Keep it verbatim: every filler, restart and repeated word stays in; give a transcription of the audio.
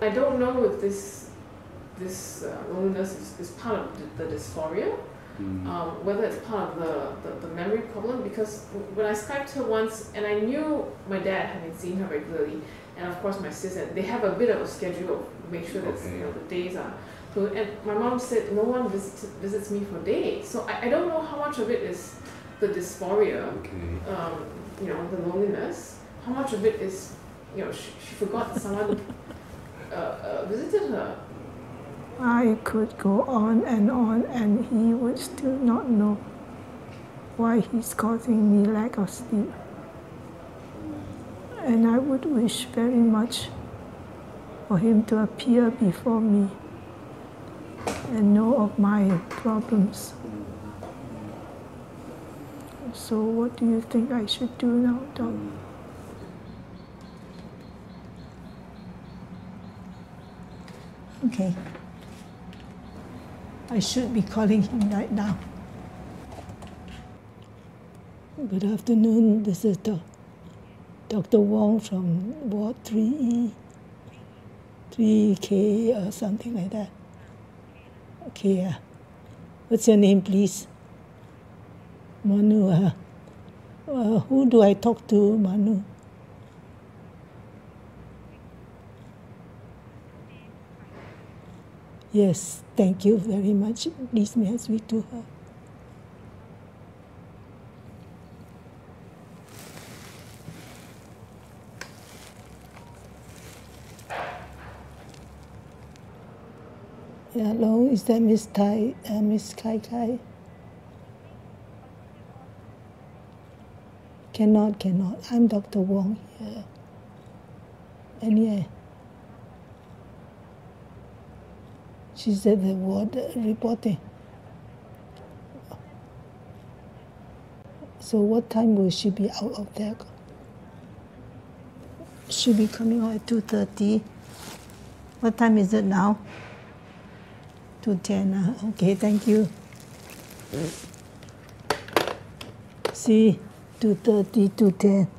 I don't know if this this uh, loneliness is, is part of the, the dysphoria, mm. um, whether it's part of the, the, the memory problem, because when I Skyped her once, and I knew my dad, having seen her regularly, and of course my sister, they have a bit of a schedule to make sure that okay. you know, the days are. So, and my mom said no one visits, visits me for days, so I, I don't know how much of it is the dysphoria, okay. um, you know, the loneliness, how much of it is, you know, she, she forgot someone uh, uh, visited her. I could go on and on, and he would still not know why he's causing me lack of sleep. And I would wish very much for him to appear before me and know of my problems. So what do you think I should do now, Doc? Okay. I should be calling him right now. Good afternoon, this is Doctor Wong from Ward three E, three K or something like that. Okay, uh, what's your name, please? Manu, uh, uh, who do I talk to, Manu? Yes, thank you very much. Please may I speak to her? Hello, is that Miss Tai, uh, Miss Kai Kai? Cannot, cannot. I'm Doctor Wong here. And yeah, she's at the ward reporting. So what time will she be out of there? She'll be coming out at two thirty. What time is it now? Jenna. Okay, thank you. See, two thirty, two ten.